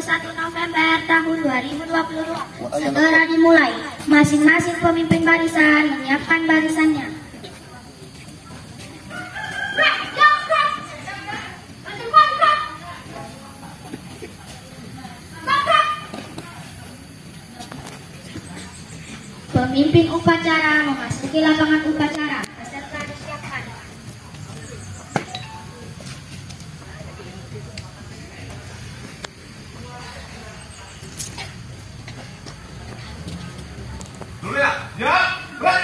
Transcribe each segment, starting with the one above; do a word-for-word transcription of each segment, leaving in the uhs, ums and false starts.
dua puluh satu November tahun dua ribu dua puluh segera dimulai. Masing-masing pemimpin barisan menyiapkan barisannya. Pemimpin upacara memasuki lapangan upacara. Peserta disiapkan. Dulu ya, ya, buat.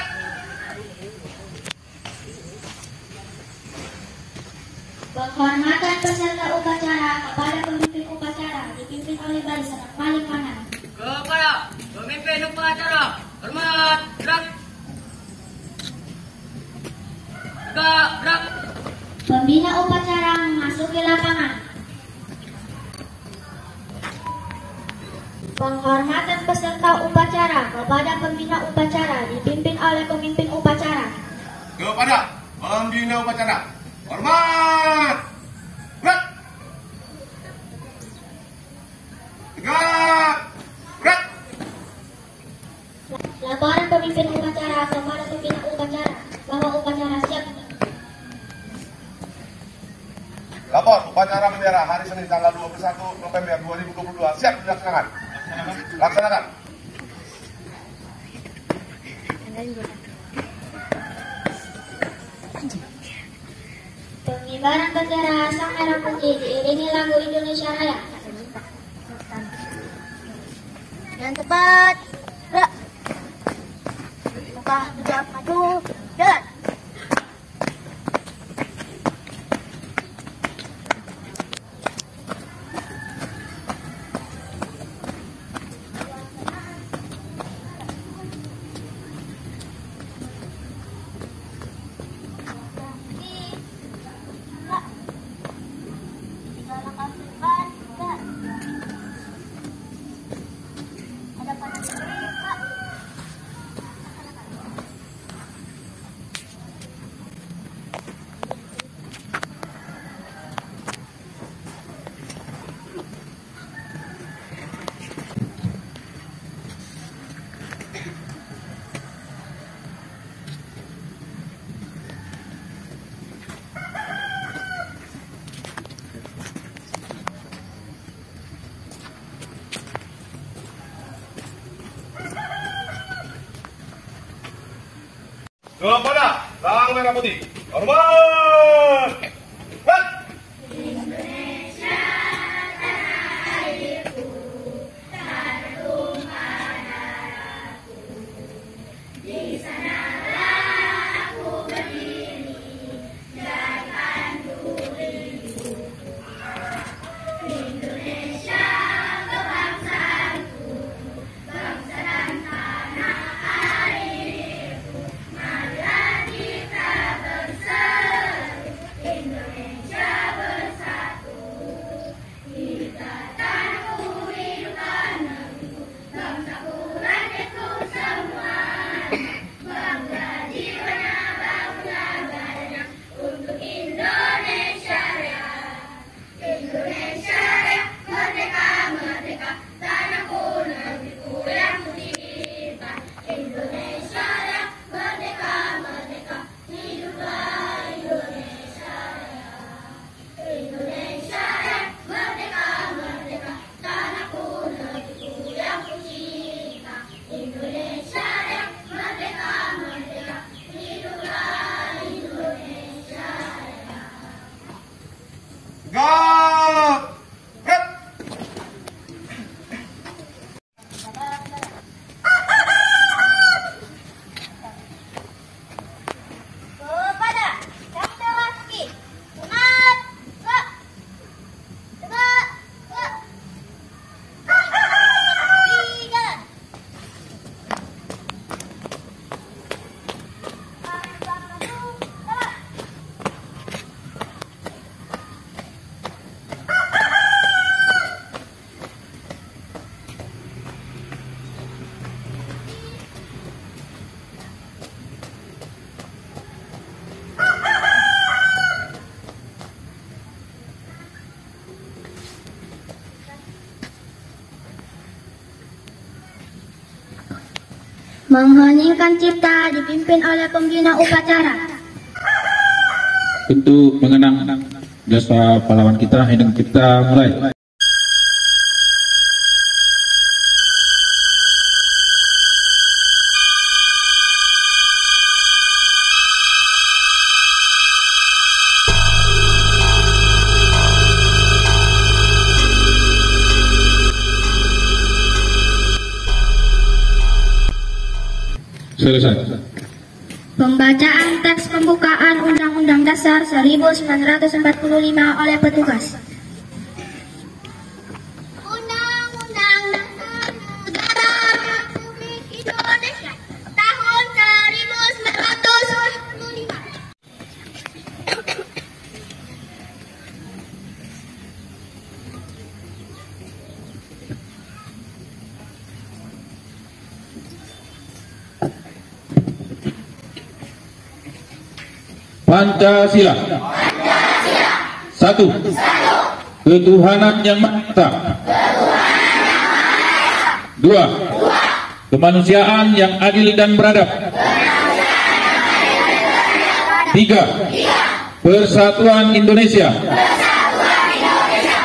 Penghormatan peserta upacara kepada pemimpin upacara dipimpin oleh barisan paling kanan. Kepada pemimpin upacara. Hormat, gerak. Gerak, gerak. Pembina upacara memasuki lapangan. Penghormatan peserta upacara kepada pembina upacara dipimpin oleh pemimpin upacara. Kepada pembina upacara. Hormat, gerak. Gerak, gerak. Laporan pemimpin upacara kepada pembina upacara bahwa upacara siap. Lapor upacara bendera hari Senin tanggal dua puluh satu November dua ribu dua puluh dua siap dilaksanakan. Laksanakan. Pengibaran bendera sang merah putih diiringi lagu Indonesia Raya. Yang tepat. Buka maju, jalan. Kepada sang merah putih, hormat! Indonesia tanahku, satu manaraku, di sanalah aku berdiri dan pandu rindu. Indonesia kebangsaanku, bangsa dan tanah airku. Mari kita berseru. mengheningkan cipta dipimpin oleh pembina upacara. Untuk mengenang jasa pahlawan kita, hendak kita mulai. Selesai. Pembacaan teks pembukaan Undang-Undang Dasar seribu sembilan ratus empat puluh lima oleh petugas. Undang-Undang Dasar Negara Republik Indonesia tahun seribu sembilan ratus empat puluh lima. Pancasila. Pancasila. Satu. Satu. Ketuhanan yang Maha Esa. Ketuhanan yang Maha Esa. Dua. Dua. Kemanusiaan yang adil dan beradab. Kemanusiaan yang adil dan beradab. Tiga. Tiga. Persatuan Indonesia. Persatuan Indonesia.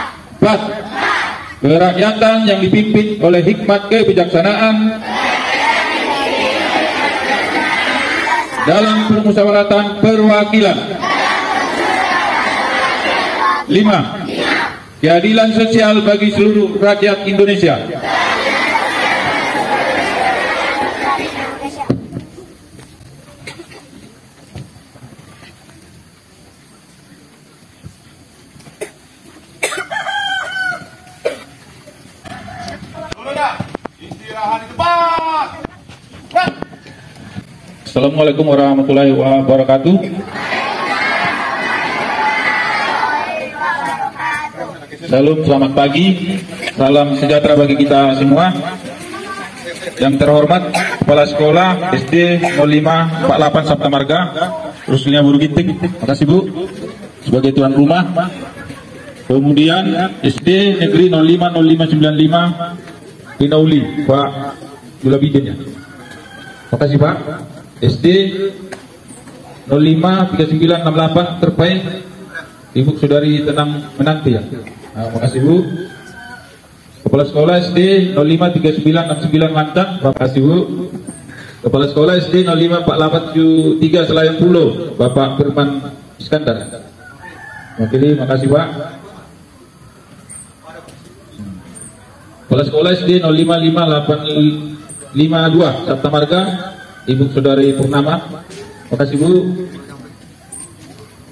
Empat. Empat. Kerakyatan yang dipimpin oleh hikmat kebijaksanaan. Dalam permusyawaratan perwakilan. Lima. Keadilan sosial bagi seluruh rakyat Indonesia. Assalamualaikum warahmatullahi wabarakatuh. Salam, selamat pagi. Salam sejahtera bagi kita semua. Yang terhormat Kepala Sekolah S D nol lima empat delapan Sabta Marga Rusliya Burugitik, makasih Bu, sebagai tuan rumah. Kemudian S D Negeri nol lima nol lima sembilan lima Pinauli, Pak Jula Bijen ya. Makasih Pak. S D nol lima tiga sembilan enam delapan terbaik, Ibu Saudari tenang menanti ya. Nah, makasih Bu. Kepala Sekolah S D nol lima tiga sembilan enam sembilan Mantang, Bapak Ibu. Kepala Sekolah S D nol lima empat delapan tujuh tiga Selayang Pulau, Bapak Firman Iskandar. Makasih, makasih Pak. Kepala Sekolah S D nol lima lima delapan lima dua Sabta Marga, Ibu Saudari Purnama, makasih Bu.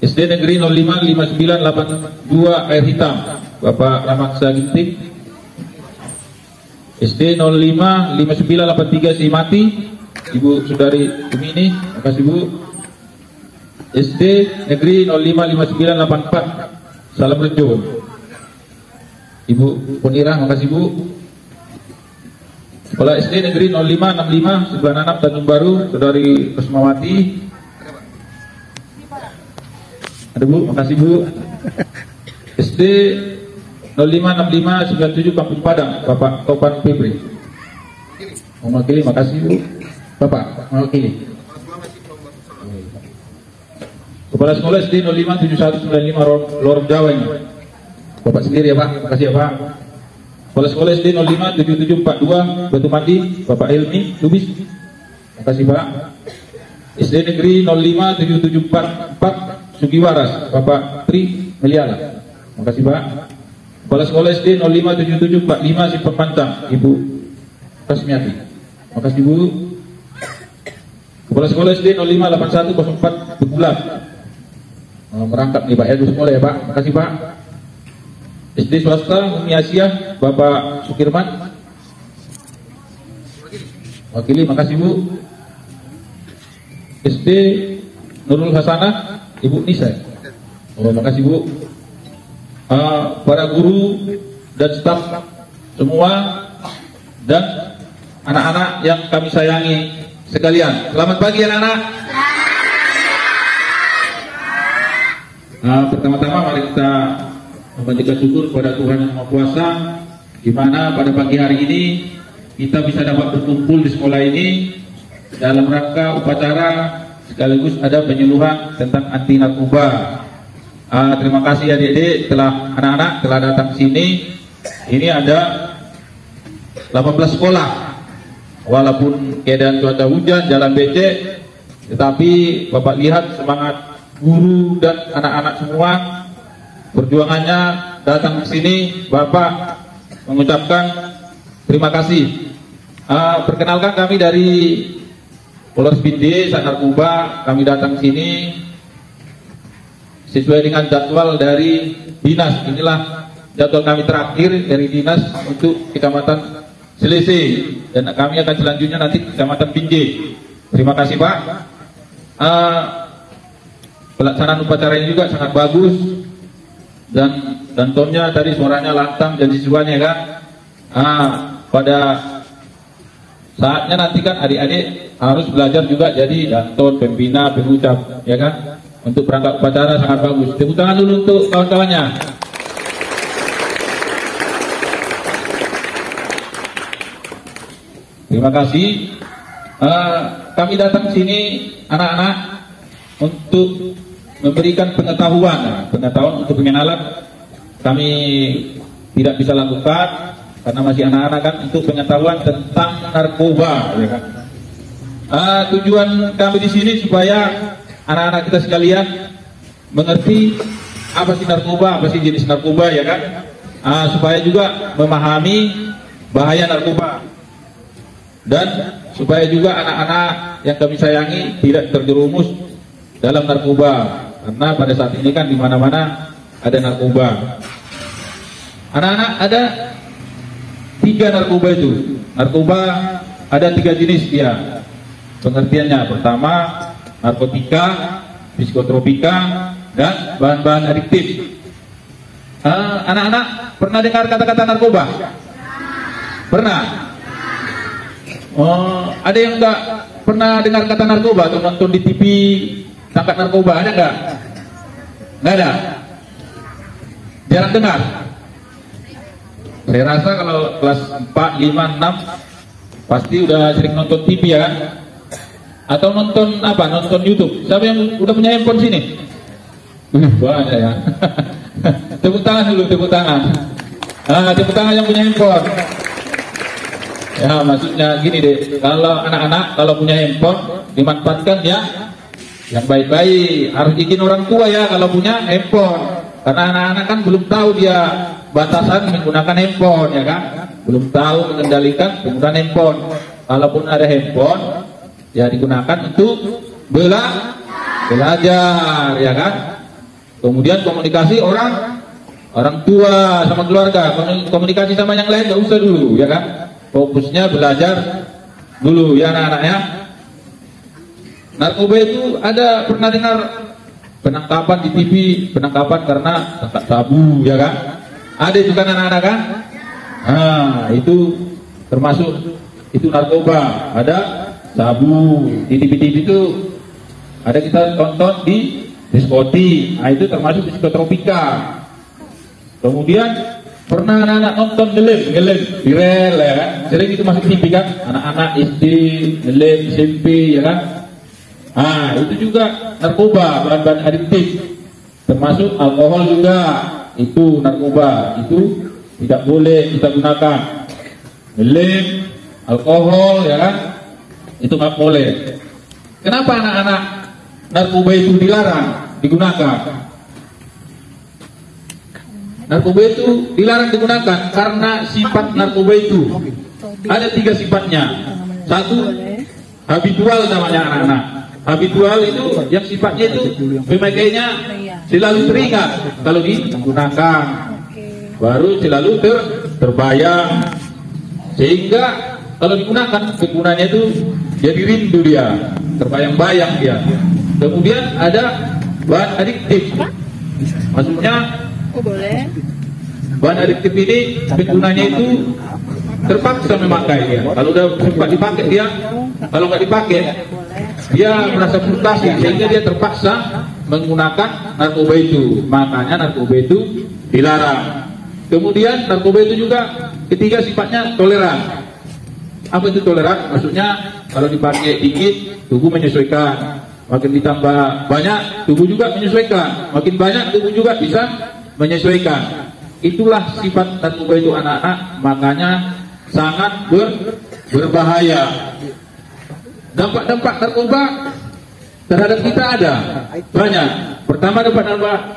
S D Negeri nol lima lima sembilan delapan dua Air Hitam, Bapak Ramaksa Ginting. S D nol lima lima sembilan delapan tiga Simati, Ibu Saudari Kumini, makasih Bu. S D Negeri nol lima lima sembilan delapan empat Salam Rejo, Ibu Punirah, makasih Bu. Kepala S D Negeri nol lima enam lima sembilan enam Tanjung Baru, Saudari Rasmiati. Ada Bu, makasih Bu. S D nol lima enam lima sembilan tujuh Kampung Padang, Bapak Topan Pepri. Mewakili, makasih Bu. Bapak, mewakili. Kepala Sekolah S D nol lima tujuh satu sembilan lima Lorong Jawa ini. Bapak sendiri ya Pak, makasih ya Pak. Kepala Sekolah S D nol lima tujuh tujuh empat dua Batu Mandi, Bapak Ilmi Lubis, makasih Pak. S D Negeri nol lima tujuh tujuh empat empat Sugiwaras, Bapak Tri Meliala, makasih Pak. Kepala Sekolah S D nol lima tujuh tujuh empat lima Simpang Pantang, Ibu Rasmiati, makasih Bu. Kepala Sekolah S D nol lima delapan satu nol empat Tegulang, merangkap nih Pak ya, semula ya Pak, makasih Pak. S D Swasta Umi Asia, Bapak Sukirman, wakili, makasih Bu. S D Nurul Hasanah, Ibu Nisa, oh, makasih Bu. Uh, para guru dan staf semua dan anak-anak yang kami sayangi sekalian, selamat pagi anak-anak. Uh, pertama-tama mari kita membaca syukur kepada Tuhan Yang Maha Kuasa, di mana pada pagi hari ini kita bisa dapat berkumpul di sekolah ini dalam rangka upacara sekaligus ada penyuluhan tentang anti narkoba. Uh, terima kasih adik-adik telah anak-anak telah datang sini. Ini ada delapan belas sekolah. Walaupun keadaan cuaca hujan, jalan becek, tetapi Bapak lihat semangat guru dan anak-anak semua perjuangannya datang ke sini. Bapak mengucapkan terima kasih. Uh, perkenalkan kami dari Polres Binjai, Sat Narkoba. Kami datang ke sini sesuai dengan jadwal dari dinas. Inilah jadwal kami terakhir dari dinas untuk Kecamatan Selese, dan kami akan selanjutnya nanti Kecamatan Binjai. Terima kasih Pak. Uh, pelaksanaan upacara ini juga sangat bagus, dan tentunya tadi suaranya lantang dan siswanya kan. Uh, pada saatnya nanti kan adik-adik harus belajar juga jadi danton, pembina, pengucap, ya kan? Untuk perangkat upacara sangat bagus. Tepuk tangan dulu untuk kawan-kawannya. Terima kasih. Uh, kami datang sini anak-anak untuk memberikan pengetahuan, nah, pengetahuan untuk pengenalan. Kami tidak bisa lakukan karena masih anak-anak kan, untuk pengetahuan tentang narkoba. Ya kan? Uh, tujuan kami di sini supaya anak-anak kita sekalian mengerti apa sih narkoba, apa sih jenis narkoba, ya kan? Uh, supaya juga memahami bahaya narkoba. Dan supaya juga anak-anak yang kami sayangi tidak terjerumus dalam narkoba, karena pada saat ini kan di mana-mana ada narkoba. Anak-anak ada tiga narkoba itu. Narkoba ada tiga jenis dia pengertiannya. Pertama, narkotika, psikotropika, dan bahan-bahan adiktif. uh, Anak-anak pernah dengar kata-kata narkoba? Pernah? Oh, ada yang enggak pernah dengar kata narkoba atau nonton di T V tangkap narkoba, ada enggak? Enggak ada? Jarang dengar? Saya rasa kalau kelas empat, lima, enam pasti udah sering nonton T V ya kan? Atau nonton apa? Nonton YouTube. Siapa yang udah punya handphone sini? Uh, banyak ya. Tepuk tangan dulu, tepuk tangan. Ah, tepuk tangan yang punya handphone. Ya, maksudnya gini deh, kalau anak-anak kalau punya handphone dimanfaatkan ya yang baik-baik. Harus izin orang tua ya kalau punya handphone, karena anak-anak kan belum tahu dia batasan menggunakan handphone, ya kan? Belum tahu mengendalikan penggunaan handphone. Kalaupun ada handphone ya digunakan untuk bela belajar, ya kan? Kemudian komunikasi orang orang tua sama keluarga, komunikasi sama yang lain nggak usah dulu, ya kan? Fokusnya belajar dulu ya anak-anak ya. Narkoba itu ada pernah dengar penangkapan di T V, penangkapan karena tangkap sabu, ya kan? Ada itu kan anak-anak kan? Nah, itu termasuk itu narkoba. Ada sabu di T V-T V itu ada kita tonton di diskotik. Nah, itu termasuk psikotropika. Kemudian pernah anak-anak nonton gelem, gelem viral ya kan? Sering itu masuk T V kan? Anak-anak S D, gelem, S M P ya kan? Ah, itu juga narkoba, bahan-bahan adiktif. Termasuk alkohol juga, itu narkoba. Itu tidak boleh kita gunakan. Gelem, alkohol ya kan? Itu nggak boleh. Kenapa anak-anak narkoba itu dilarang digunakan? Narkoba itu dilarang digunakan karena sifat narkoba itu ada tiga sifatnya. Satu, habitual namanya anak-anak. Habitual itu yang sifatnya itu pemakainya selalu teringat kalau digunakan, baru selalu ter terbayang, sehingga kalau digunakan kegunaannya itu jadi rindu dia, terbayang-bayang dia. Kemudian ada bahan adiktif, maksudnya boleh. Bahan adiktif ini penggunanya itu terpaksa memakai dia. Kalau udah sempat dipakai dia, kalau nggak dipakai dia merasa frustasi, sehingga dia terpaksa menggunakan narkoba itu. Makanya narkoba itu dilarang. Kemudian narkoba itu juga ketiga sifatnya toleran. Apa itu toleran? Maksudnya kalau dipakai dikit, tubuh menyesuaikan. Makin ditambah banyak, tubuh juga menyesuaikan. Makin banyak, tubuh juga bisa menyesuaikan. Itulah sifat narkoba itu anak-anak, makanya sangat ber, berbahaya. Dampak-dampak narkoba terhadap kita ada banyak. Pertama, dampak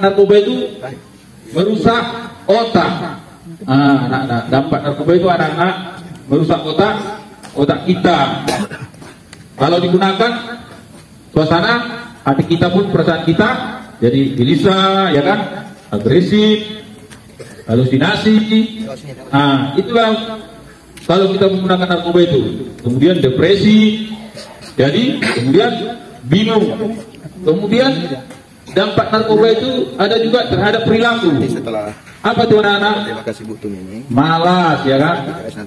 narkoba itu merusak otak. Ah, anak-anak, dampak narkoba itu anak-anak merusak otak, otak kita. Kalau digunakan suasana hati kita pun, perasaan kita jadi gelisah, ya kan, agresif, halusinasi. Nah, itulah kalau kita menggunakan narkoba itu. Kemudian depresi, jadi kemudian bingung. Kemudian dampak narkoba itu ada juga terhadap perilaku. Apa tuh anak-anak? Malas, ya kan?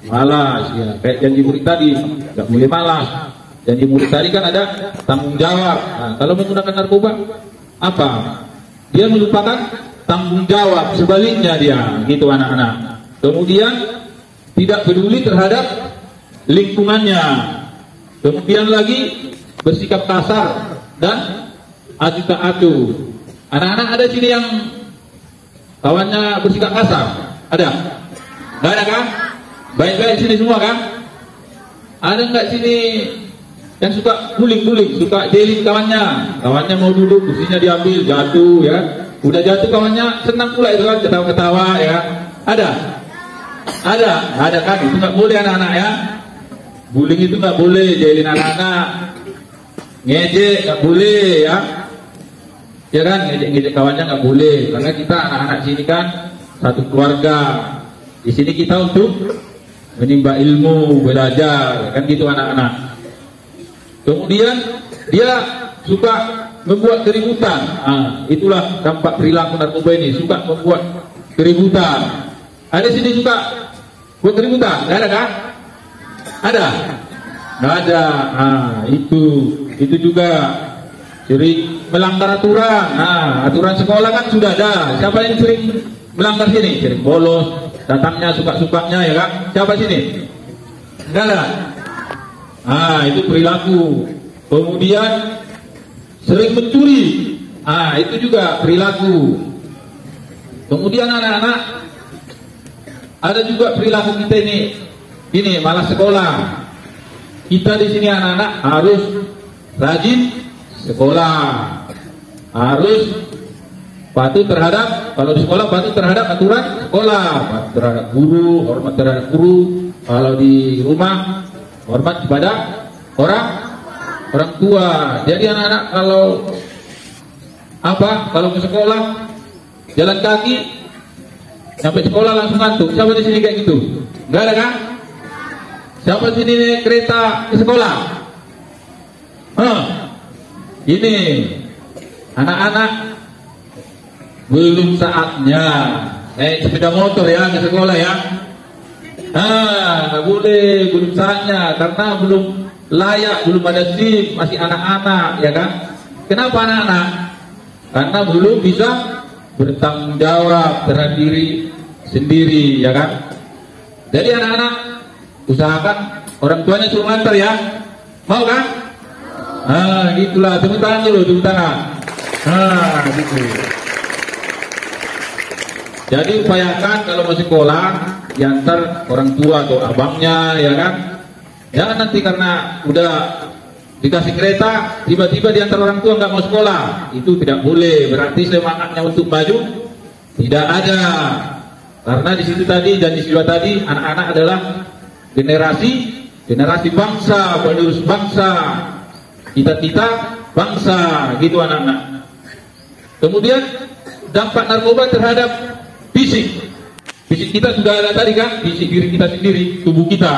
Malas, ya. Kayak janji murid tadi, nggak boleh malas. Janji murid tadi kan ada tanggung jawab. Nah, kalau menggunakan narkoba, apa? Dia melupakan tanggung jawab, sebaliknya dia, gitu anak-anak. Kemudian tidak peduli terhadap lingkungannya. Kemudian lagi bersikap kasar dan adu tak adu. Anak-anak ada sini yang kawannya bersikap kasar? Ada? Nggak ada kan? Baik-baik sini semua kan? Ada nggak sini yang suka guling-guling, suka jeling kawannya? Kawannya mau duduk, kursinya diambil, jatuh, ya. Udah jatuh kawannya senang pula itu kan, ketawa-ketawa, ya. Ada? Ada? Ada kan? Itu nggak boleh anak-anak, ya. Guling itu nggak boleh, jelin anak-anak. Ngejek nggak boleh, ya. Ya kan, ngejek-ngejek kawannya nggak boleh. Karena kita anak-anak sini kan satu keluarga. Di sini kita untuk menimba ilmu, belajar, kan gitu anak-anak. Kemudian dia suka membuat keributan. Nah, itulah dampak perilaku narkoba ini, suka membuat keributan. Ada sini suka buat keributan? Nggak ada kan? Ada? Nggak ada. Nah, itu itu juga sering melanggar aturan. Nah, aturan sekolah kan sudah ada. Siapa yang sering melanggar sini? Sering bolos, datangnya suka-sukanya, ya kan? Siapa sini? Nggak ada. Ah, itu perilaku. Kemudian sering mencuri. Ah, itu juga perilaku. Kemudian anak-anak, ada juga perilaku kita ini. Ini malas sekolah. Kita di sini anak-anak harus rajin sekolah. Harus patuh terhadap, kalau di sekolah patuh terhadap aturan sekolah, patuh terhadap guru, hormat terhadap guru. Kalau di rumah hormat kepada orang orang tua. Jadi anak-anak kalau apa? Kalau ke sekolah jalan kaki sampai sekolah langsung ngantuk. Siapa di sini kayak gitu? Enggak ada kan? Siapa di sini naik kereta ke sekolah? Huh. Ini anak-anak belum saatnya naik sepeda motor, ya, ke sekolah, ya. Nah, boleh, belum saatnya, karena belum layak, belum ada S I M, masih anak-anak, ya kan? Kenapa anak-anak? Karena belum bisa bertanggung jawab terhadap diri sendiri, ya kan? Jadi anak-anak usahakan orang tuanya suruh nganter, ya. Mau kan? Nah, gitulah, tepuk tangan dulu, tepuk tangan. Nah, gitu. Jadi upayakan kalau mau sekolah diantar orang tua atau abangnya, ya kan? Jangan nanti karena udah dikasih kereta tiba-tiba diantar orang tua nggak mau sekolah, itu tidak boleh. Berarti semangatnya untuk maju tidak ada. Karena di situ tadi dan di situ tadi anak-anak adalah generasi generasi bangsa, penerus bangsa, cita-cita bangsa, gitu anak-anak. Kemudian dampak narkoba terhadap fisik. Fisik kita sudah ada tadi kan, fisik diri kita sendiri, tubuh kita.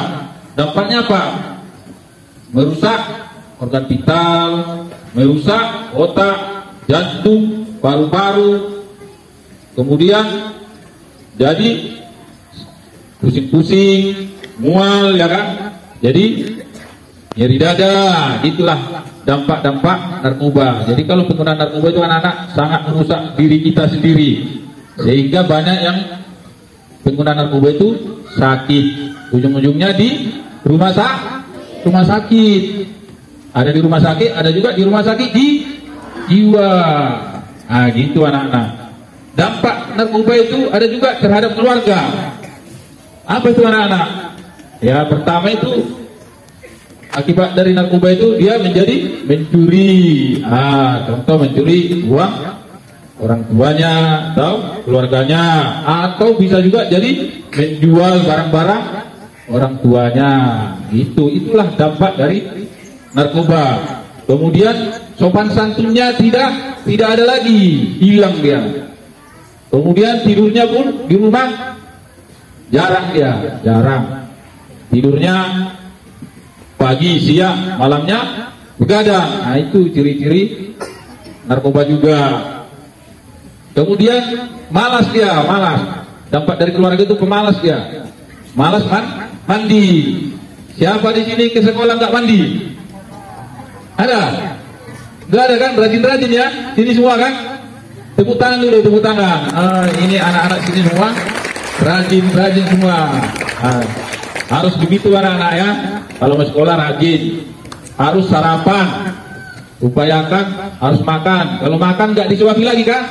Dampaknya apa? Merusak organ vital, merusak otak, jantung, paru-paru. Kemudian jadi pusing-pusing, mual, ya kan? Jadi nyeri dada, itulah dampak-dampak narkoba. Jadi kalau penggunaan narkoba itu anak-anak sangat merusak diri kita sendiri. Sehingga banyak yang pengguna narkoba itu sakit, ujung-ujungnya di rumah sakit, rumah sakit. Ada di rumah sakit, ada juga di rumah sakit di jiwa. Nah, gitu anak-anak. Dampak narkoba itu ada juga terhadap keluarga. Apa itu anak-anak? Ya, pertama itu akibat dari narkoba itu dia menjadi mencuri. Ah, contoh mencuri uang orang tuanya atau keluarganya, atau bisa juga jadi menjual barang-barang orang tuanya. Itu itulah dampak dari narkoba. Kemudian sopan santunnya tidak tidak ada lagi, hilang dia. Kemudian tidurnya pun di rumah jarang dia, jarang. Tidurnya pagi, siang, malamnya begadang. Nah, itu ciri-ciri narkoba juga. Kemudian malas dia, malas. Dampak dari keluarga itu pemalas dia. Malas man, mandi. Siapa di sini ke sekolah nggak mandi? Ada? Nggak ada kan? Rajin-rajin ya. Sini semua kan? Tepuk tangan dulu, tepuk tangan. Ah, ini anak-anak sini semua rajin-rajin semua. Ah, harus begitu anak-anak ya. Kalau mau sekolah rajin, harus sarapan, upayakan harus makan. Kalau makan nggak disuapi lagi kan?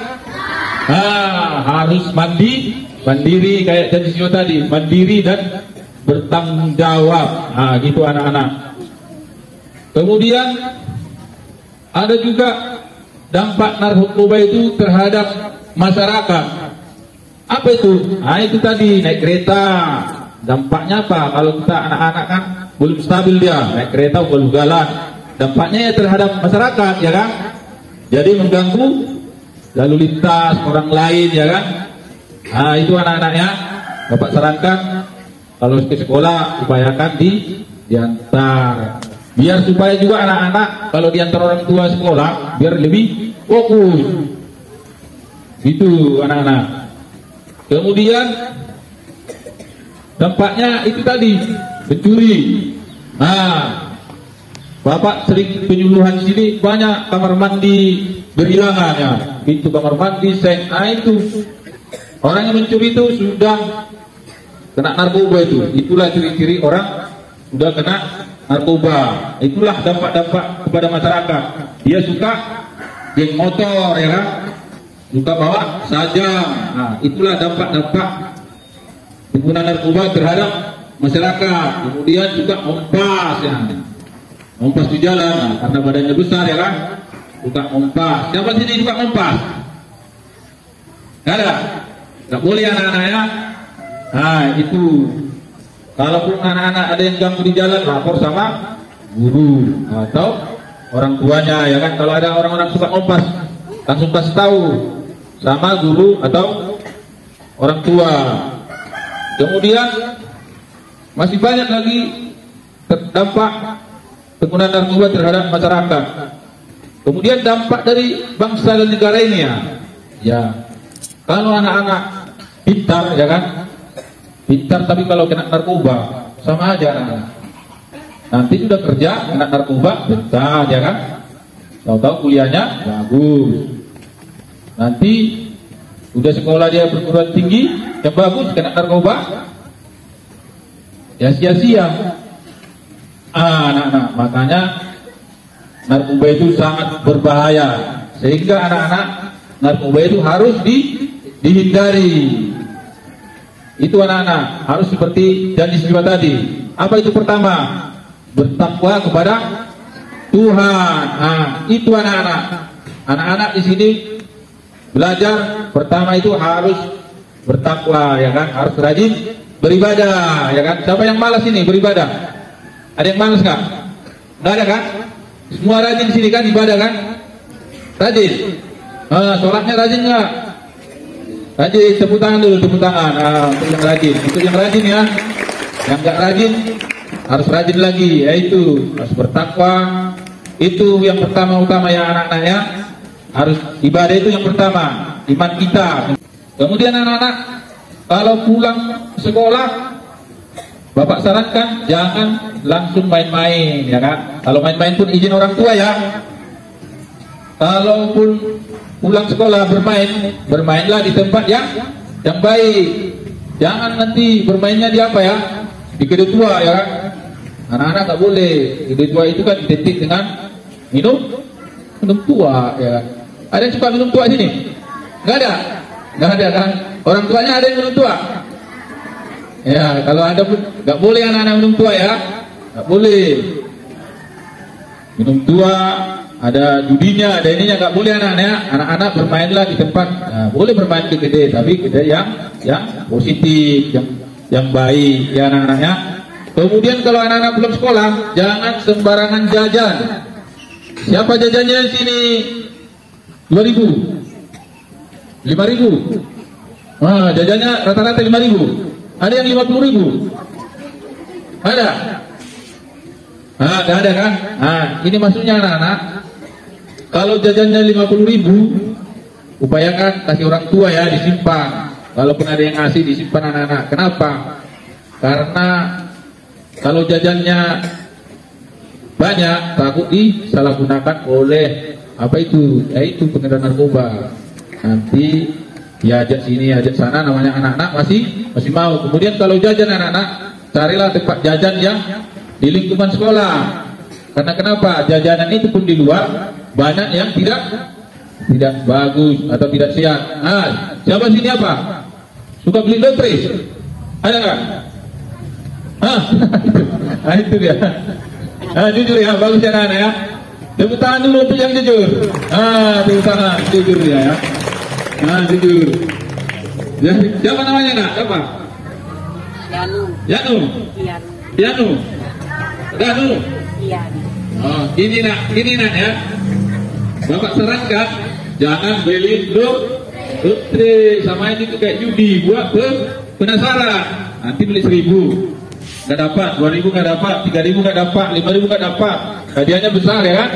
Nah, harus mandi, mandiri kayak janji Sio tadi, mandiri dan bertanggung jawab. Nah, gitu anak-anak. Kemudian ada juga dampak narkoba itu terhadap masyarakat. Apa itu? Nah, itu tadi naik kereta. Dampaknya apa? Kalau kita anak-anak kan belum stabil dia, naik kereta belum galan. Dampaknya ya terhadap masyarakat, ya kan? Jadi mengganggu lalu lintas orang lain, ya kan? Nah, itu anak-anaknya. Bapak sarankan kalau ke sekolah upayakan di diantar. Biar supaya juga anak-anak kalau diantar orang tua sekolah biar lebih fokus. Itu anak-anak. Kemudian dampaknya itu tadi mencuri. Nah, Bapak sering penyuluhan sini banyak kamar mandi berhilangan ya. Pintu kamar mandi seng. Nah, itu orang yang mencuri itu sudah kena narkoba itu. Itulah ciri-ciri orang sudah kena narkoba. Itulah dampak-dampak kepada masyarakat. Dia suka geng motor ya kan? Suka bawa sajam. Nah, itulah dampak-dampak penggunaan narkoba terhadap masyarakat. Kemudian juga ompas ya, ompas di jalan. Nah, karena badannya besar ya kan, suka ompas. Siapa sini suka ompas? Nggak ada? Nggak boleh anak-anak ya. Nah, itu kalaupun anak-anak ada yang ganggu di jalan, lapor sama guru atau orang tuanya ya kan. Kalau ada orang-orang suka ompas, langsung kasih tahu sama guru atau orang tua. Kemudian masih banyak lagi dampak penggunaan narkoba terhadap masyarakat. Kemudian dampak dari bangsa dan negara ini ya. Ya, kalau anak-anak pintar ya kan, pintar tapi kalau kena narkoba sama aja anak-anak. Nanti sudah kerja kena narkoba bentar ya kan. Tahu-tahu kuliahnya bagus. Nanti udah sekolah dia perguruan tinggi yang bagus kena narkoba ya sia-sia. Anak-anak, makanya narkoba itu sangat berbahaya, sehingga anak-anak narkoba itu harus di, dihindari. Itu anak-anak harus seperti janji jiwa tadi. Apa itu? Pertama, bertakwa kepada Tuhan. Nah, itu anak-anak. Anak-anak di sini belajar pertama itu harus bertakwa ya kan, harus rajin beribadah ya kan. Siapa yang malas ini beribadah? Ada yang malas nggak? Nggak ada kan? Semua rajin sini kan ibadah kan? Rajin. Nah, sholatnya rajin nggak? Rajin. Tepuk tangan dulu, tepuk tangan. Nah, untuk yang rajin, untuk yang rajin ya. Yang nggak rajin harus rajin lagi. Yaitu harus bertakwa. Itu yang pertama utama ya anak-anak ya. Harus ibadah itu yang pertama, iman kita. Kemudian anak-anak kalau pulang sekolah, Bapak sarankan jangan langsung main-main ya kan. Kalau main-main pun izin orang tua ya. Kalaupun pulang sekolah bermain, bermainlah di tempat yang yang baik. Jangan nanti bermainnya di apa ya? Di kedai tua ya kan. Anak-anak nggak boleh, duit tua itu kan identik dengan minum minum tua, ya. Ada yang suka minum tua sini? Nggak ada, nggak ada kan? Orang tuanya ada yang minum tua. Ya, kalau ada nggak boleh anak-anak minum tua ya, nggak boleh. Minum tua, ada judinya, ada ininya, nggak boleh anak-anak. Anak-anak bermainlah di tempat, nah, boleh bermain di gede, tapi gede yang yang positif, yang yang baik ya anak-anaknya. Kemudian kalau anak-anak belum sekolah, jangan sembarangan jajan. Siapa jajannya di sini? dua ribu, lima ribu. Nah, jajannya rata-rata lima ribu. Ada yang lima puluh ribu? Ada? Ah, nggak ada kan? Nah, ini maksudnya anak-anak. Kalau jajannya lima puluh ribu, upayakan kasih orang tua ya, disimpan. Walaupun ada yang ngasih, disimpan anak-anak. Kenapa? Karena kalau jajannya banyak, takut disalahgunakan oleh apa itu? Yaitu pengedar narkoba. Nanti diajak sini, ajak sana, namanya anak-anak masih masih mau. Kemudian kalau jajan anak-anak, carilah tempat jajan yang di lingkungan sekolah. Karena kenapa? Jajanan itu pun di luar banyak yang tidak tidak bagus atau tidak sehat. Nah, siapa sini apa? Suka beli lotre? Ada nggak? Ah, nah, itu dia. Ah, jujur ya, bagus ya anak-anak ya. Tepuk tangan dulu untuk yang jujur. Ah, tepuk tangan jujur ya. Ya. Nah, jujur. Ya, siapa namanya nak? Siapa? Yalu. Yalu. Yalu. Yalu. Yalu. Oh, ini nak, ini nak ya. Bapak sarankan jangan beli lotre, sama ini kayak judi, buat penasaran. Nanti beli seribu nggak dapat, dua ribu nggak dapat, tiga ribu nggak dapat, lima ribu nggak dapat. Hadiahnya besar ya kan?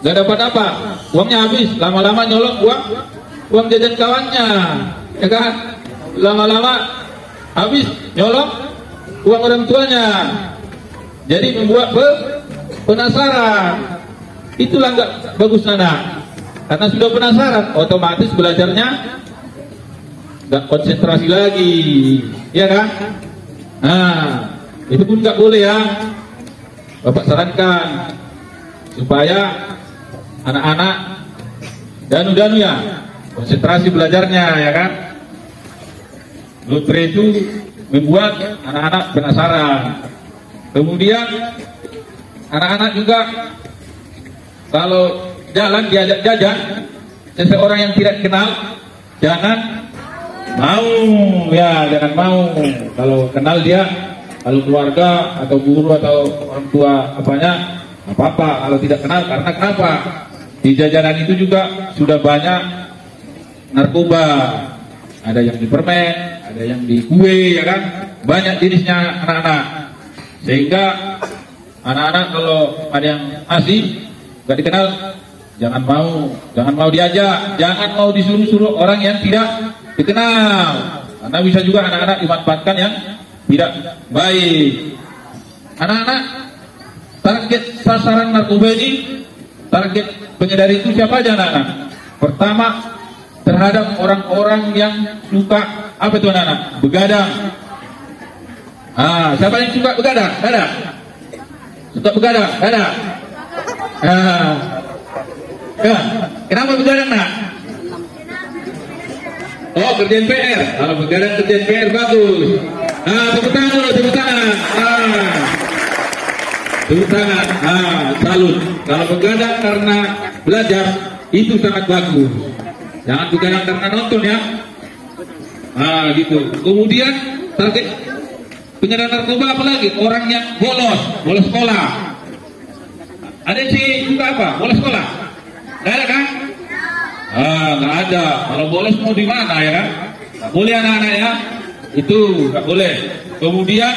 Nggak dapat apa? Uangnya habis, lama-lama nyolong uang uang jajan kawannya, ya kan? Lama-lama habis nyolong uang orang tuanya. Jadi membuat penasaran. Itulah nggak bagus anak, karena sudah penasaran, otomatis belajarnya nggak konsentrasi lagi, ya kan? Nah, itu pun nggak boleh ya. Bapak sarankan supaya anak-anak danu-danu ya, konsentrasi belajarnya, ya kan? Lotre itu membuat anak-anak penasaran. Kemudian anak-anak juga kalau jalan diajak jajan seseorang yang tidak kenal, jangan mau ya, jangan mau. Kalau kenal dia, kalau keluarga atau guru atau orang tua apanya, apa-apa. Kalau tidak kenal, karena kenapa? Di jajanan itu juga sudah banyak narkoba. Ada yang di permen, ada yang di kue, ya kan? Banyak jenisnya anak-anak. Sehingga anak-anak kalau ada yang asing gak dikenal, jangan mau, jangan mau diajak, jangan mau disuruh-suruh orang yang tidak dikenal, karena bisa juga anak-anak dimanfaatkan yang tidak baik. Anak-anak, target sasaran narkoba ini, target pengedar itu siapa aja anak-anak? Pertama, terhadap orang-orang yang suka apa itu anak-anak? Begadang. Ah, siapa yang suka begadang? Ada? Suka begadang? Ada? Nah, ya. Kenapa begadang nak? Oh, kerjaan P R. Kalau begadang kerjaan P R bagus. Nah, tepuk tangan dulu, tepuk tangan. Nah, tepuk tangan. Nah, salut. Kalau begadang karena belajar itu sangat bagus. Jangan begadang karena nonton ya. Nah, gitu. Kemudian target penyandang narkoba apa lagi? Orang yang bolos, bolos sekolah. Ada sih juga apa? Bolos sekolah? Gak ada kan? Ah, gak ada. Kalau bolos mau di mana ya kan? Gak boleh anak-anak ya. Itu gak boleh. Kemudian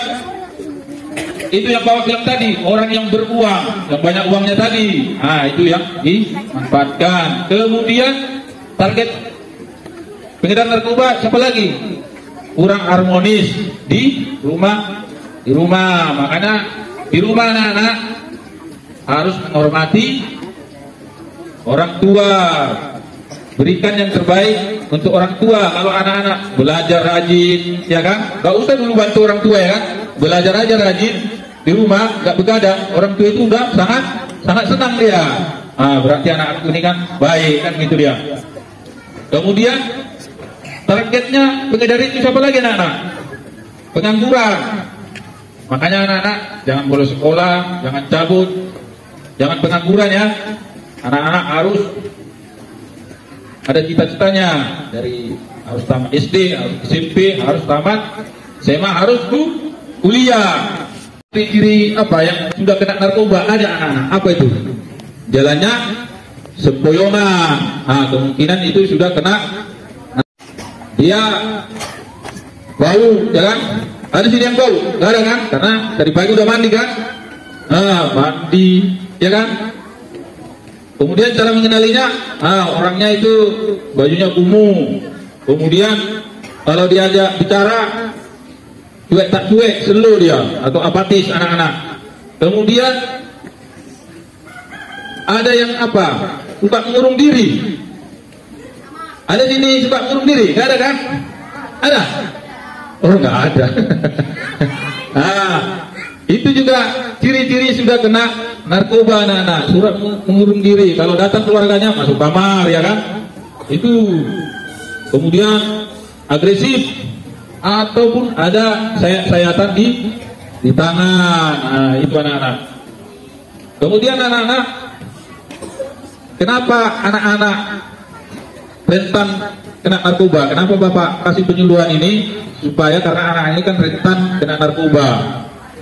itu yang bawa film tadi, orang yang beruang, yang banyak uangnya tadi. Ah, itu yang dimanfaatkan. Kemudian target pengedar narkoba siapa lagi? Kurang harmonis di rumah, di rumah. Makanya di rumah anak-anak harus menghormati orang tua, berikan yang terbaik untuk orang tua. Kalau anak-anak belajar rajin, ya kan? Gak usah dulu bantu orang tua ya kan? Belajar aja rajin, di rumah nggak begadang, orang tua itu udah sangat sangat senang dia. Ah, berarti anak ini kan baik kan gitu dia. Kemudian targetnya pengedar itu siapa lagi anak-anak? Pengangguran. Makanya anak-anak jangan bolos sekolah, jangan cabut, jangan pengangguran ya. Anak-anak harus ada cita-citanya, dari harus tamat S D, harus S M P, harus tamat S M A, harus kuliah. Pikiri apa yang sudah kena narkoba ada anak-anak, apa itu? Jalannya sempoyongan. Nah, kemungkinan itu sudah kena dia bau, ya kan? Ada sini yang bau? Gak ada kan? Karena tadi pagi udah mandi kan? Nah, mandi, ya kan? Kemudian cara mengenalinya, nah, orangnya itu bajunya kumuh. Kemudian kalau diajak bicara cuek tak cuek, selo dia atau apatis anak-anak. Kemudian ada yang apa? Suka mengurung diri. Ada sini suka mengurung diri? Gak ada kan? Ada? Oh nggak ada. Nah, itu juga ciri-ciri sudah kena narkoba anak-anak. Surat mengurung diri. Kalau datang keluarganya masuk kamar, ya kan? Itu. Kemudian agresif, ataupun ada sayat-sayatan di di tangan. Nah, itu anak-anak. Kemudian anak-anak, kenapa anak-anak rentan kena narkoba? Kenapa Bapak kasih penyuluhan ini? Supaya karena anak ini kan rentan kena narkoba.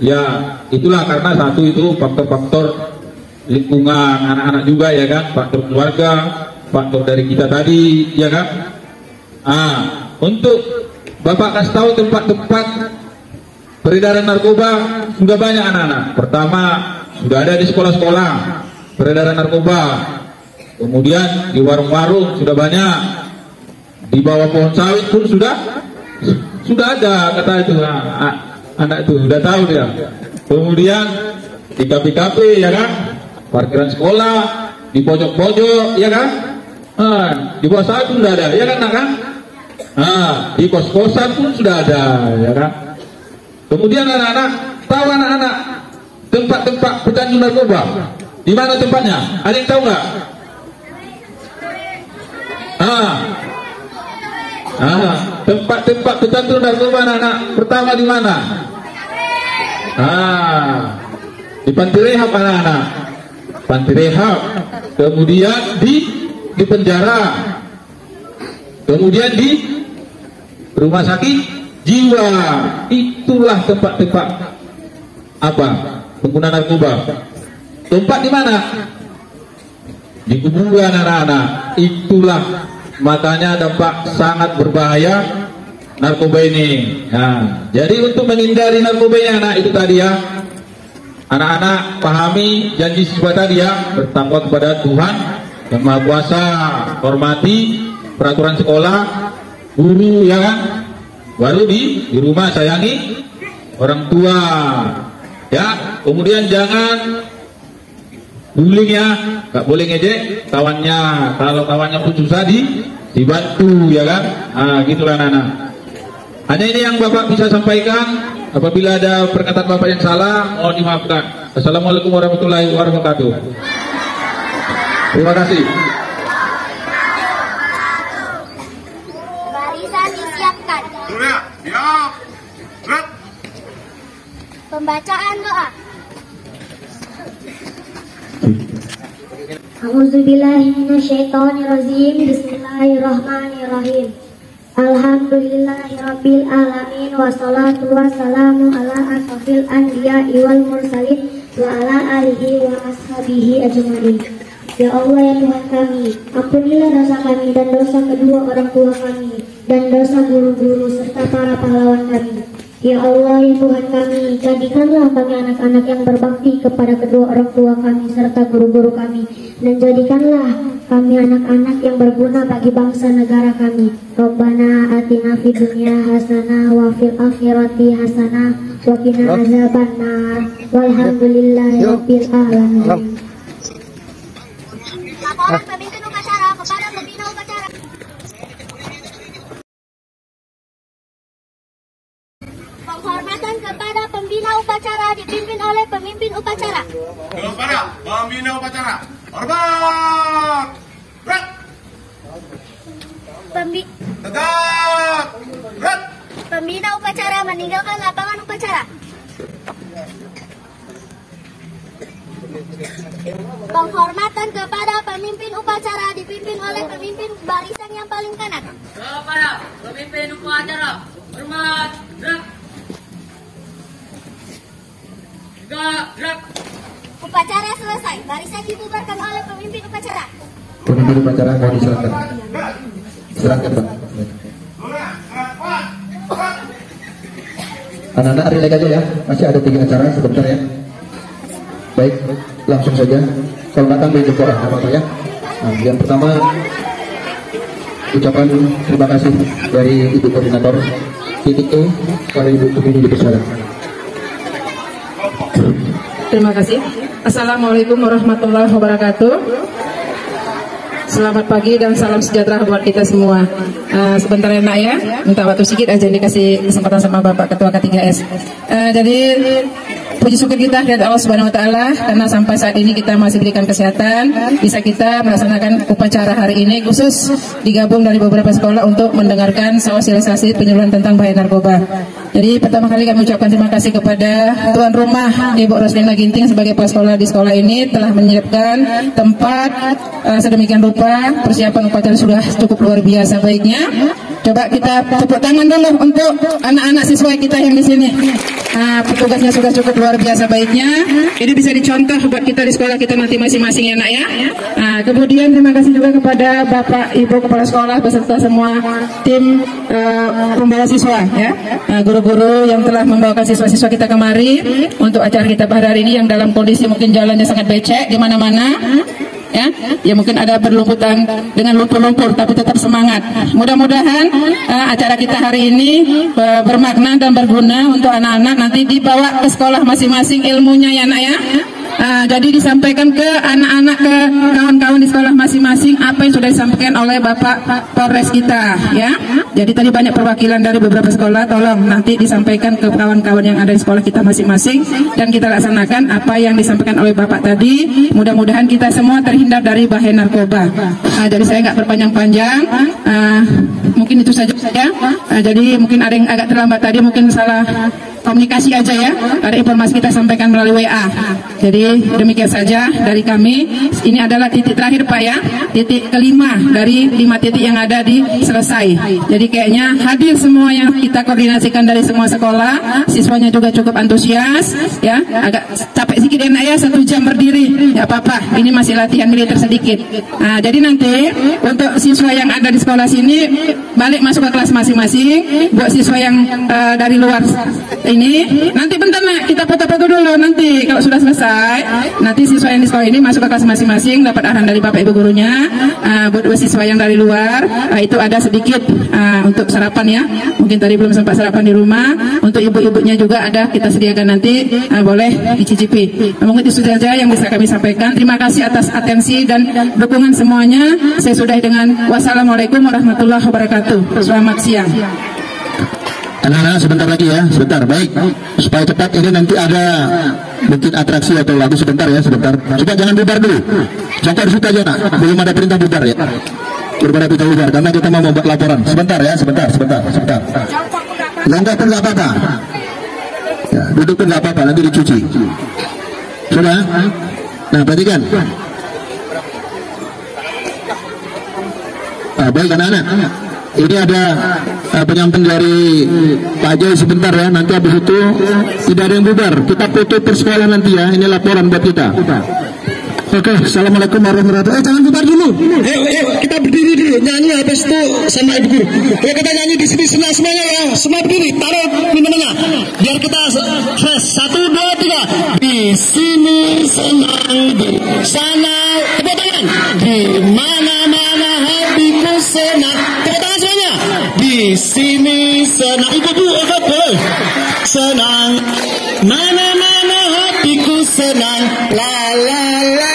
Ya, itulah karena satu itu faktor-faktor lingkungan anak-anak juga, ya kan? Faktor keluarga, faktor dari kita tadi, ya kan? Ah, untuk Bapak kasih tahu tempat-tempat peredaran narkoba sudah banyak anak-anak. Pertama, sudah ada di sekolah-sekolah peredaran narkoba. Kemudian di warung-warung sudah banyak. Di bawah pohon sawit pun sudah sudah ada, kata itu anak, anak itu sudah tahu dia. Kemudian di K P K P, ya kan? Parkiran sekolah, di pojok-pojok, ya kan? Nah, di bawah sawit pun sudah ada, ya kan anak-anak? Nah, di kos-kosan pun sudah ada, ya kan? Kemudian anak-anak, tahu anak-anak tempat-tempat pecandu narkoba di mana tempatnya? Ada yang tahu nggak? Ah, ah, tempat-tempat pecandu narkoba anak-anak pertama di mana? Ah, di panti rehab anak-anak, panti rehab. Kemudian di di penjara. Kemudian di rumah sakit jiwa. Itulah tempat-tempat apa pengguna narkoba. Tempat di mana? Di kuburan anak-anak. Itulah makanya dampak sangat berbahaya narkoba ini. Nah, jadi untuk menghindari narkoba anak itu tadi ya, anak-anak pahami janji siswa tadi ya, bertakwa kepada Tuhan yang Maha Kuasa, hormati peraturan sekolah, guru, ya kan? Baru di, di rumah sayangi orang tua, ya. Kemudian jangan bullying ya, nggak boleh ngejek kawannya. Kalau kawannya pun susah di dibantu, ya kan? Ah, gitulah anak-anak. Hanya ini yang Bapak bisa sampaikan. Apabila ada perkataan Bapak yang salah, mohon dimaafkan. Assalamualaikum warahmatullahi wabarakatuh. Terima kasih. Pembacaan doa. A'udzubillahi minasyaitonirrajim. Bismillahirrahmanirrahim. Alhamdulillahirabbil alamin wassalatu wassalamu ala asyrafil anbiya'i wal mursalin wa ala alihi wa ashabihi ajmain. Ya Allah, ya Tuhan kami, ampunilah dosa kami dan dosa kedua orang tua kami dan dosa guru-guru serta para pahlawan kami. Ya Allah, ya Tuhan kami, jadikanlah kami anak-anak yang berbakti kepada kedua orang tua kami serta guru-guru kami. Dan jadikanlah kami anak-anak yang berguna bagi bangsa negara kami. Rabbana atina fid dunya hasanah wa fil akhirati hasanah wa qina azabannar. Walhamdulillahirabbil alamin. Laporan pemimpin upacara kepada pembina upacara. Penghormatan kepada pembina upacara di dipimpin oleh pemimpin upacara. Kepada pembina upacara, hormat. Rak. Pembi. Tegak. Rak. Pembina upacara meninggalkan lapangan upacara. Penghormatan kepada pemimpin upacara dipimpin oleh pemimpin barisan yang paling kanan. Kepada pemimpin upacara, hormat. Rak. Upacara selesai, barisan dibubarkan oleh pemimpin upacara. Pemimpin upacara mau diserahkan. Serahkan, Pak. Anak-anak relax aja ya, masih ada tiga acara sebentar ya. Baik, langsung saja. Kalau datang di Jepora, apa-apa ya. Nah, yang pertama, ucapan terima kasih dari Ibu Koordinator titik E kepada Ibu Pembina Upacara. Terima kasih. Assalamualaikum warahmatullahi wabarakatuh. Selamat pagi dan salam sejahtera buat kita semua. Uh, sebentar ya nak ya, minta waktu sedikit aja dikasih kesempatan sama Bapak Ketua K tiga S. Uh, jadi puji syukur kita kepada Allah Subhanahu Wa Taala karena sampai saat ini kita masih diberikan kesehatan, bisa kita melaksanakan upacara hari ini khusus digabung dari beberapa sekolah untuk mendengarkan sosialisasi penyuluhan tentang bahaya narkoba. Jadi pertama kali kami ucapkan terima kasih kepada tuan rumah Ibu Roslina Ginting sebagai prasekolah di sekolah ini telah menyiapkan tempat uh, sedemikian rupa, persiapan upacara sudah cukup luar biasa baiknya. Coba kita tepuk tangan dulu untuk anak-anak siswa kita yang di sini. Nah, petugasnya sudah cukup luar biasa baiknya. Ini bisa dicontoh buat kita di sekolah kita nanti masing-masing ya nak ya. Nah, kemudian terima kasih juga kepada Bapak Ibu Kepala Sekolah beserta semua tim uh, pembela siswa ya. Guru-guru nah, yang telah membawakan siswa-siswa kita kemari untuk acara kita pada hari ini yang dalam kondisi mungkin jalannya sangat becek di mana-mana. Ya, ya mungkin ada berlumputan dengan lumpur-lumpur tapi tetap semangat. Mudah-mudahan uh, acara kita hari ini uh, bermakna dan berguna untuk anak-anak nanti dibawa ke sekolah masing-masing ilmunya ya nak ya. Uh, jadi disampaikan ke anak-anak, ke kawan-kawan di sekolah masing-masing apa yang sudah disampaikan oleh Bapak Polres kita ya. Jadi tadi banyak perwakilan dari beberapa sekolah, tolong nanti disampaikan ke kawan-kawan yang ada di sekolah kita masing-masing dan kita laksanakan apa yang disampaikan oleh Bapak tadi. Mudah-mudahan kita semua terhindar dari bahaya narkoba. Uh, jadi saya nggak berpanjang-panjang, uh, mungkin itu saja saja. Uh, jadi mungkin ada yang agak terlambat tadi, mungkin salah komunikasi aja ya, ada informasi kita sampaikan melalui W A. Jadi demikian saja dari kami. Ini adalah titik terakhir Pak ya, titik kelima dari lima titik yang ada di selesai. Jadi kayaknya hadir semua yang kita koordinasikan dari semua sekolah, siswanya juga cukup antusias ya. Agak capek sedikit enak ya, satu jam berdiri, nggak apa-apa. Ini masih latihan militer sedikit. Nah, jadi nanti untuk siswa yang ada di sekolah sini balik masuk ke kelas masing-masing. Buat siswa yang uh, dari luar ini nanti bentar nak kita foto-foto dulu, nanti kalau sudah selesai nanti siswa yang di sekolah ini masuk ke kelas masing-masing dapat arahan dari Bapak Ibu gurunya. Uh, buat dua siswa yang dari luar uh, itu ada sedikit uh, untuk sarapan ya, mungkin tadi belum sempat sarapan di rumah. Untuk ibu-ibunya juga ada kita sediakan nanti, uh, boleh dicicipi. Nah, mungkin itu saja yang bisa kami sampaikan. Terima kasih atas atensi dan dukungan semuanya. Saya sudahi dengan wassalamualaikum warahmatullahi wabarakatuh. Selamat siang. Anak-anak sebentar lagi ya, sebentar, baik. Supaya cepat ini nanti ada mungkin atraksi atau lagu sebentar ya, sebentar. Coba jangan bubar dulu. Contoh di situ aja nak, belum ada perintah bubar ya. Belum ada perintah bubar, karena kita mau membuat laporan. Sebentar ya, sebentar, sebentar, sebentar. Langkah pun nggak apa-apa. Ya, duduk pun nggak apa-apa, nanti dicuci. Sudah? Nah, perhatikan. Nah, baik anak-anak. Ini ada uh, penyampaian dari Pak Jai sebentar ya, nanti habis itu tidak ada yang bubar, kita foto persekolah nanti ya, ini laporan buat kita. Oke, okay. Assalamualaikum warahmatullahi wabarakatuh. Eh, jangan bubar dulu, ayo, ayo, kita berdiri dulu, nyanyi habis itu sama ibu guru. Ya kita nyanyi di sini semua semuanya ya, semua berdiri, taruh minumannya, biar kita fresh. Satu, dua, tiga. Di sini senang, di sana tepuk tangan, di mana-mana hatiku senang, tepuk tangan semuanya. Di sini senang, ikut dulu, ikut boleh. Senang, mana-mana hatiku senang, la la la.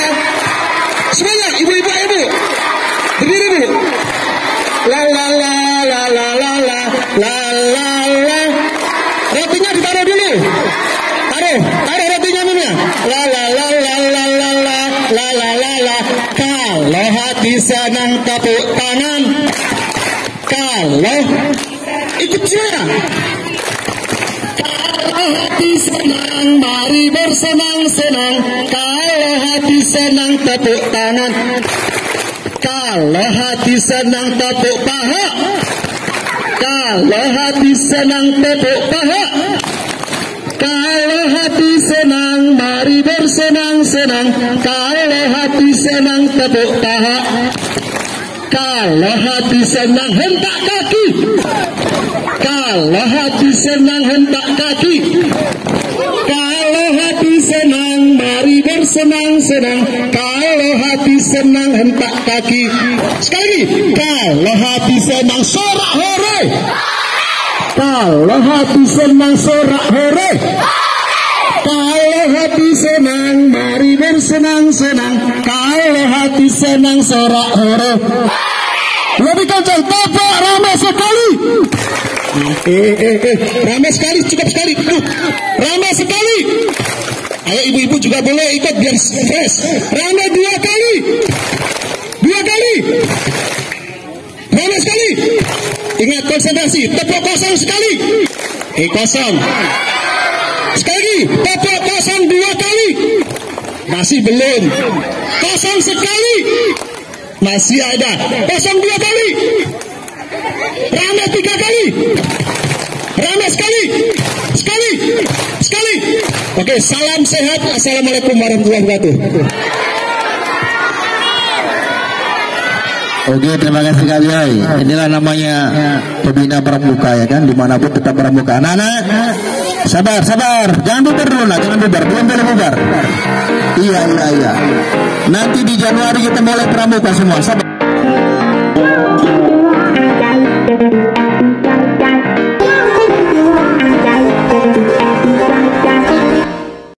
Semuanya, ibu-ibu, ibu, berdiri nih. La la la la la la la la la. Rotinya ditaruh dulu, taruh, taruh. jangan tepuk tangan kalau ikut juara. Kalau hati senang, mari bersenang-senang. Kalau hati senang, tepuk tangan. Kalau hati senang, tepuk paha. Kalau hati senang, tepuk paha. Kalau hati senang, mari bersenang-senang. Kalau hati senang, tepuk paha. Kalau hati senang, hentak kaki. Kalau hati senang, hentak kaki. Kalau hati senang, mari bersenang-senang. Kalau hati senang, hentak kaki. Sekali lagi, kalau hati senang, sorak hore. Kalau hati senang, sorak hore. Kalau hati senang, mari bersenang-senang. Kalau hati senang, sorak hore. Lebih kencang, tepuk ramai sekali. Eh, eh, eh, ramai sekali, cukup sekali. Duh, ramai sekali. Ayo ibu-ibu juga boleh ikut biar fresh. Ramai dua kali. Dua kali. Ramai sekali. Ingat konsentrasi, tepuk kosong sekali. Eh, kosong. Sekali lagi, tepuk kosong dua kali. Masih belum. Kosong sekali. Masih ada. Kosong dua kali. Ramai tiga kali. Ramai sekali. Sekali. Sekali. Oke, salam sehat. Assalamualaikum warahmatullahi wabarakatuh. Oke, terima kasih kalian. Inilah namanya pembina pramuka, ya kan, dimanapun tetap pramuka. Anak-anak, sabar, sabar. Jangan bubar dulu lah, jangan bubar. Belum boleh bubar. Iya, iya, iya. Nanti di Januari kita mulai pramuka semua. Sabar. Thank you.